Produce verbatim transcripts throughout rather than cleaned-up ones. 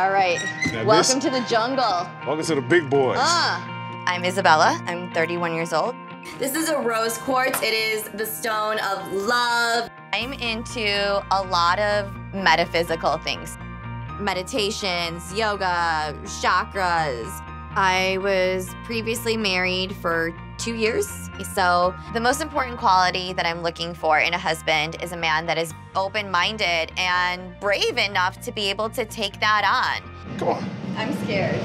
All right. Now welcome this, to the jungle. Welcome to the big boys. Uh, I'm Isabella. I'm thirty-one years old. This is a rose quartz. It is the stone of love. I'm into a lot of metaphysical things. Meditations, yoga, chakras. I was previously married for two years. So the most important quality that I'm looking for in a husband is a man that is open-minded and brave enough to be able to take that on. Come on. I'm scared.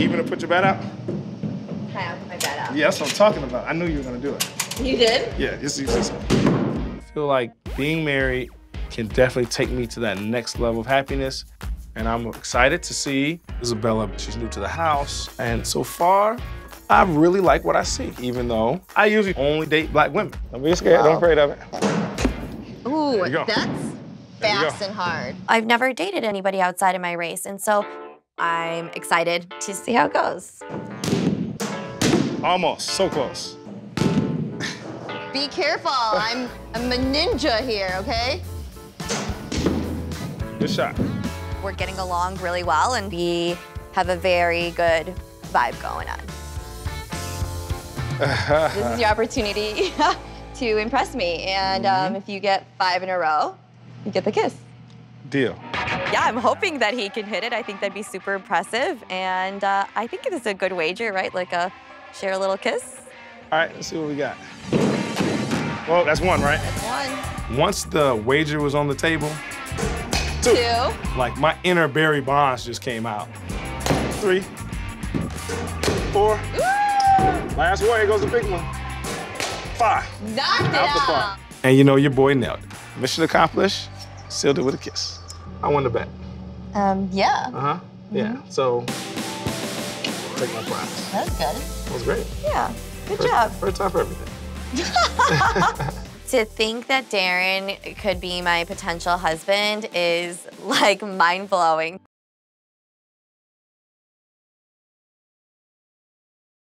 You gonna put your bat out? I have my bat out. Yeah, that's what I'm talking about. I knew you were gonna do it. You did? Yeah, just use this one. I feel like being married can definitely take me to that next level of happiness. And I'm excited to see Isabella. She's new to the house. And so far, I really like what I see, even though I usually only date black women. Don't be scared. Wow. Don't be afraid of it. Ooh, that's fast and hard. I've never dated anybody outside of my race, and so I'm excited to see how it goes. Almost. So close. Be careful. I'm, I'm a ninja here, okay? Good shot. We're getting along really well, and we have a very good vibe going on. This is your opportunity to impress me, and um, if you get five in a row, you get the kiss. Deal. Yeah, I'm hoping that he can hit it. I think that'd be super impressive, and uh, I think it is a good wager, right? Like a share a little kiss. All right, let's see what we got. Well, that's one, right? That's one. Once the wager was on the table, Two. Two. Like, my inner Barry Bonds just came out. Three. Four. Ooh. Last one, here goes the big one. Five. Knocked it out. And you know, your boy nailed it. Mission accomplished, sealed it with a kiss. I won the bet. Um, yeah. Uh-huh, mm -hmm. Yeah. So, take my prize. That was good. That was great. Yeah, good first, job. First time for everything. To think that Darren could be my potential husband is like mind-blowing.